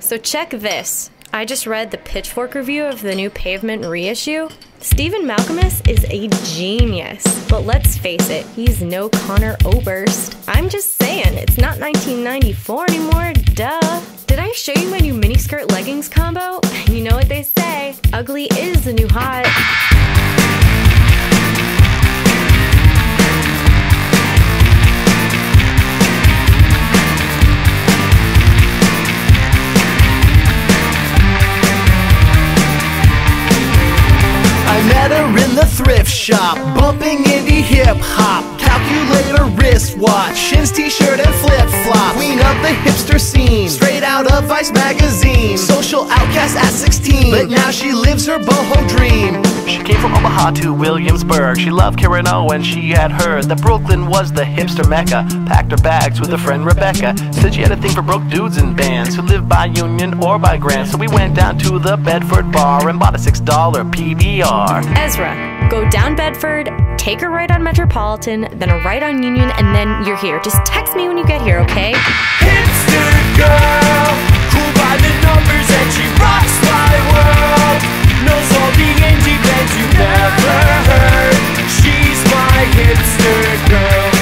So check this. I just read the Pitchfork review of the new Pavement reissue. Stephen Malcolmus is a genius, but let's face it, he's no Conor Oberst. I'm just saying, it's not 1994 anymore, duh. Did I show you my new miniskirt leggings combo? You know what they say, ugly is the new hot. Met her in the thrift shop, bumping indie hip-hop, calculator wristwatch, Shins t-shirt and flip-flop, queen of the hipster scene, straight out of Vice magazine, social outcast at 16, but now she lives her boho dream. She came from Omaha to Williamsburg, she loved Karen O and she had heard that Brooklyn was the hipster mecca, packed her bags with her friend Rebecca, said she had a thing for broke dudes and bands who lived by Union or by Grand, so we went down to the Bedford bar and bought a $6 PBR. Ezra, go down Bedford, take a right on Metropolitan, then a right on Union, and then you're here. Just text me when you get here, okay? Hipster girl, cool by the numbers, and she rocks my world. Knows all the indie bands you never heard. She's my hipster girl.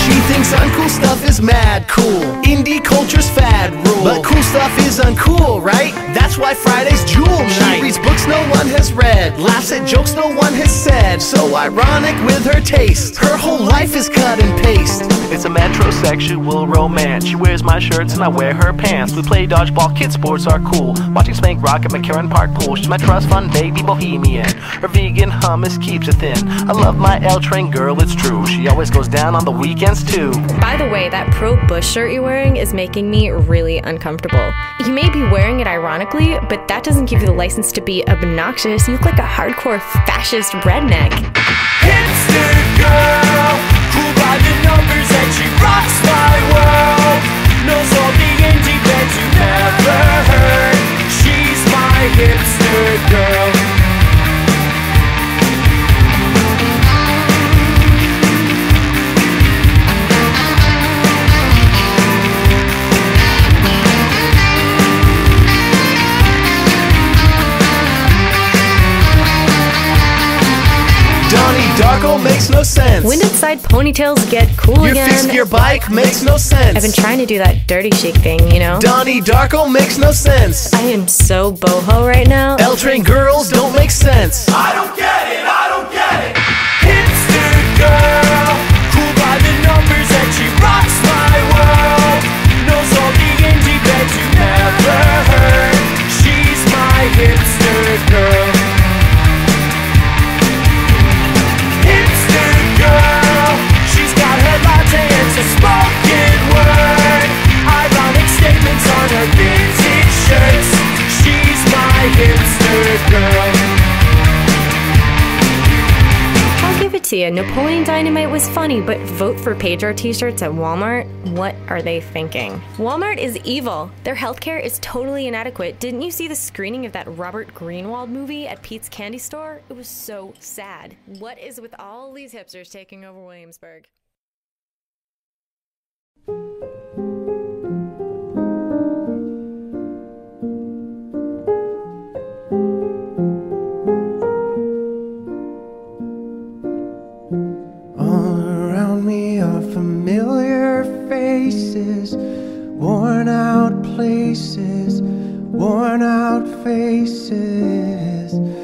She thinks uncool stuff is mad cool, indie culture's fad rule, but cool stuff is uncool, right? That's why Friday's jewel night. She reads books no one has read, laughs at jokes no one has said, so ironic with her taste, her whole life is cut and paste. It's a metrosexual romance, she wears my shirts and I wear her pants. We play dodgeball, kid sports are cool, watching Spank Rock at McCarran Park Pool. She's my trust fund baby bohemian, her vegan hummus keeps it thin. I love my L train girl, it's true, she always goes down on the weekend too. By the way, that pro-Bush shirt you're wearing is making me really uncomfortable. You may be wearing it ironically, but that doesn't give you the license to be obnoxious. You look like a hardcore fascist redneck. Hipster girl, cool by the numbers and she rocks my world. Knows all the indie bands you never heard. She's my hipster girl. Donnie Darko makes no sense. When did side ponytails get cool again? Your fixed gear bike makes no sense. I've been trying to do that dirty chic thing, you know? Donnie Darko makes no sense. I am so boho right now. L train girls don't make sense. I don't get it, I don't get it. Hipster girl, cool by the numbers and she rocks my world. Knows all the indie bands you never heard. She's my hipster girl. It's a spoken word, ironic statements on her vintage shirts. She's my hipster girl. I'll give it to you, Napoleon Dynamite was funny, but vote for Pedro t-shirts at Walmart? What are they thinking? Walmart is evil. Their healthcare is totally inadequate. Didn't you see the screening of that Robert Greenwald movie at Pete's Candy Store? It was so sad. What is with all these hipsters taking over Williamsburg? Worn out places, worn out faces.